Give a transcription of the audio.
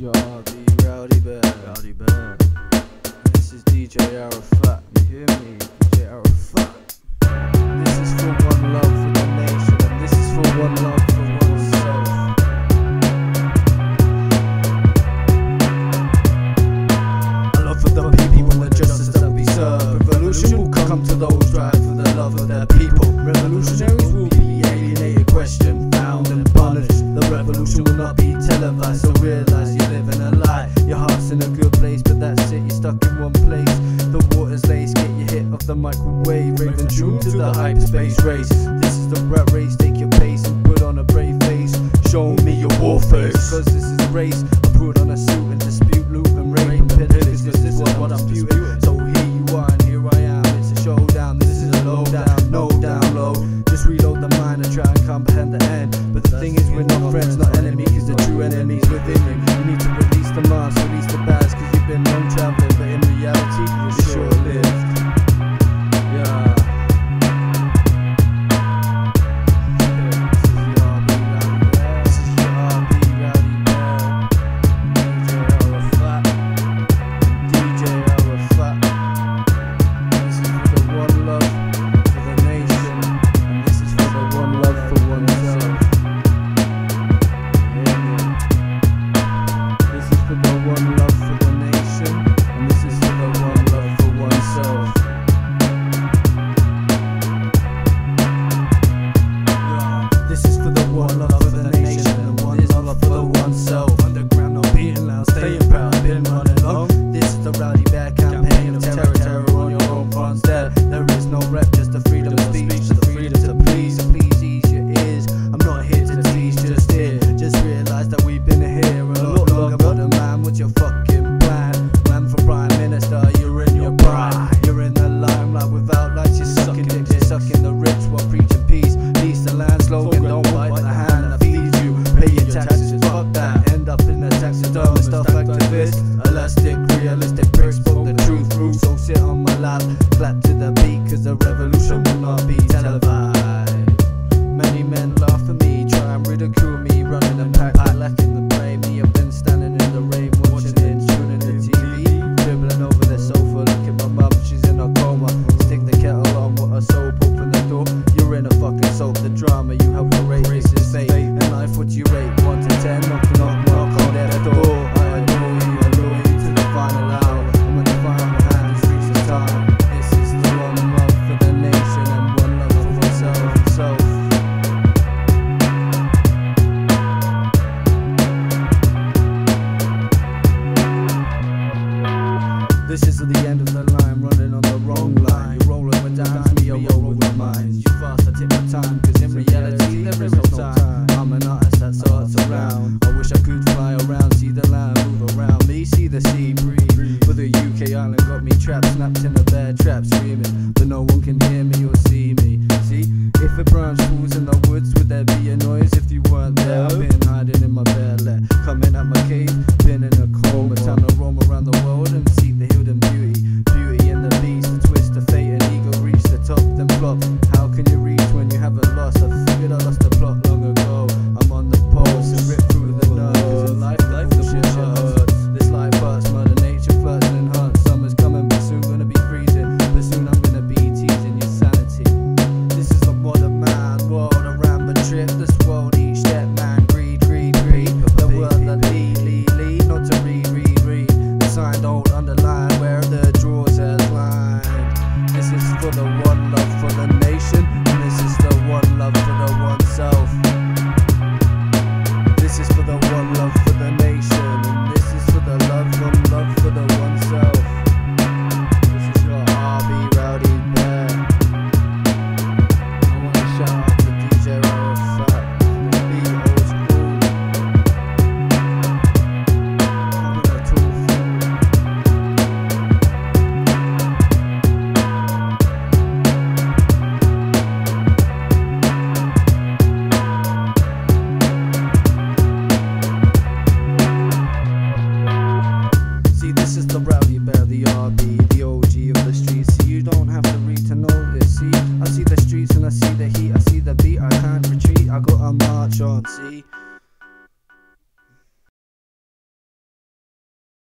y'all, the Rowdy Bear. Rowdy Bear. This is DJ Araphat. You hear me? DJ Araphat. This is for one love for the nation, and this is for one love for oneself. I love for the people and the justice that we serve. Revolution will come to those drive for the love of their people. Revolutionaries will be alienated, questioned, found and punished. The revolution will not be televised, so realize you're living a lie. Your heart's in a good place, but that's it, you're stuck in one place. The water's laced, get your hit off the microwave, raving tuned to the hyperspace race. This is the rat race, take your pace and put on a brave face. Show me your war face, cause this is a race. I put on a suit and dispute, loot and rape and pillage, cause this is what I'm disputing. So here you are and here I am, it's a showdown. This is a lowdown, no down low. Just reload the mind and try and comprehend the end. But the thing is, we're not friends, not enemies, cause the true enemy's within you. You need to release the mask, release the bags, cause you've been long traveling, but in reality, you sure lived. Yeah. Clap to the beat, cause the revolution will not be televised. Many men laugh at me, try and ridicule me, running the pack, lacking the blame. Me, I've been standing in the rain, watching it, tuning the TV, dribbling over the sofa, looking my mum, she's in a coma. Stick the kettle on, what a soap, open the door, you're in a fucking soap. The drama you have to rate, this is fate, and life what you rate, 1 to 10, knock knock knock on that door. I adore you to the final hour. This is the end of the line, running on the wrong line. You're rolling with dimes, me, I roll with mine. You fast, I take my time, cause in reality there is no time. I'm an artist that starts around. I wish I could fly around, see the land move around me, see the sea breathe. But the UK island got me trapped, snapped in a bear trap, screaming, but no one can hear me or see me. See, if a branch falls